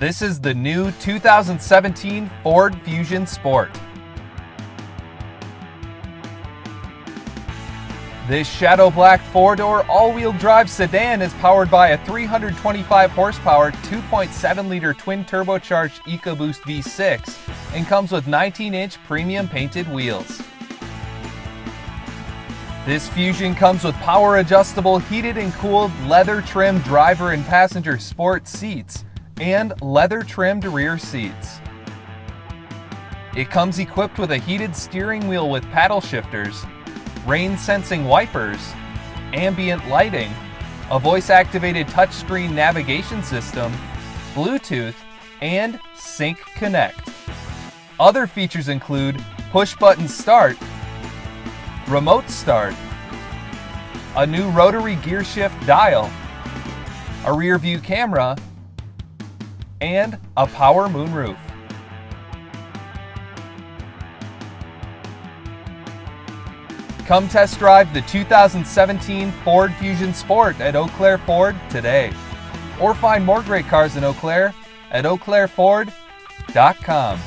This is the new 2017 Ford Fusion Sport. This shadow black four-door all-wheel drive sedan is powered by a 325 horsepower 2.7-liter twin turbocharged EcoBoost V6 and comes with 19-inch premium painted wheels. This Fusion comes with power adjustable heated and cooled leather trimmed driver and passenger sport seats and leather trimmed rear seats. It comes equipped with a heated steering wheel with paddle shifters, rain-sensing wipers, ambient lighting, a voice-activated touchscreen navigation system, Bluetooth, and Sync Connect. Other features include push-button start, remote start, a new rotary gear shift dial, a rear-view camera, and a power moonroof. Come test drive the 2017 Ford Fusion Sport at Eau Claire Ford today. Or find more great cars in Eau Claire at EauClaireFord.com.